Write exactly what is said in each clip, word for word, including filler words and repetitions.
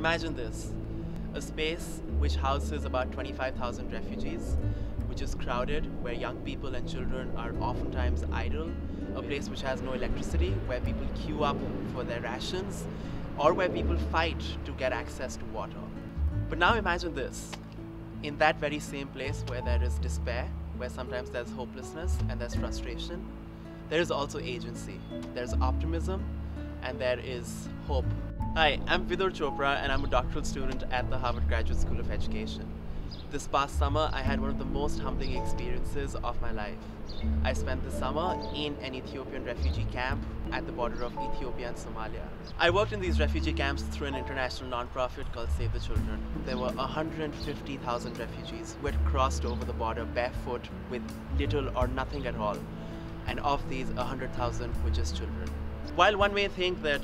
Imagine this, a space which houses about twenty-five thousand refugees, which is crowded, where young people and children are oftentimes idle, a place which has no electricity, where people queue up for their rations, or where people fight to get access to water. But now imagine this, in that very same place where there is despair, where sometimes there's hopelessness and there's frustration, there is also agency, there's optimism, and there is hope. Hi, I'm Vidur Chopra and I'm a doctoral student at the Harvard Graduate School of Education. This past summer, I had one of the most humbling experiences of my life. I spent the summer in an Ethiopian refugee camp at the border of Ethiopia and Somalia. I worked in these refugee camps through an international nonprofit called Save the Children. There were one hundred fifty thousand refugees who had crossed over the border barefoot with little or nothing at all. And of these, one hundred thousand were just children. While one may think that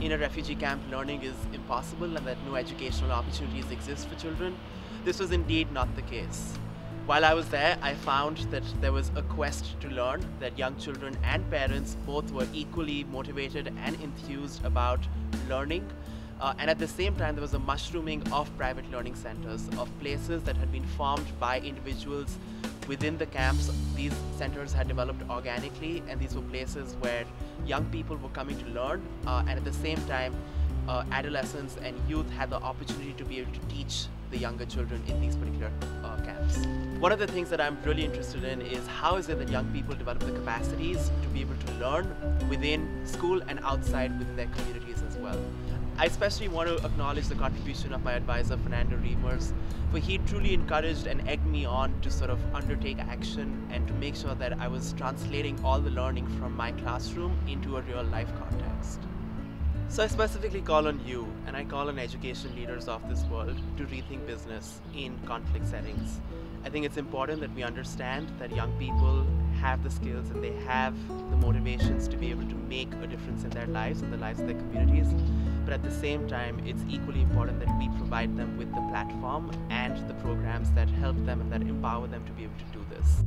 in a refugee camp, learning is impossible and that no educational opportunities exist for children, this was indeed not the case. While I was there, I found that there was a quest to learn, that young children and parents both were equally motivated and enthused about learning. Uh, and at the same time, there was a mushrooming of private learning centers, of places that had been formed by individuals within the camps. These centers had developed organically, and these were places where young people were coming to learn, uh, and at the same time, uh, adolescents and youth had the opportunity to be able to teach the younger children in these particular uh, camps. One of the things that I'm really interested in is how is it that young people develop the capacities to be able to learn within school and outside within their communities as well. I especially want to acknowledge the contribution of my advisor, Fernando Reimers, for he truly encouraged and egged me on to sort of undertake action and to make sure that I was translating all the learning from my classroom into a real life context. So I specifically call on you, and I call on education leaders of this world to rethink business in conflict settings. I think it's important that we understand that young people have the skills and they have the motivations to be able to make a difference in their lives and the lives of their communities. But at the same time, it's equally important that we provide them with the platform and the programs that help them and that empower them to be able to do this.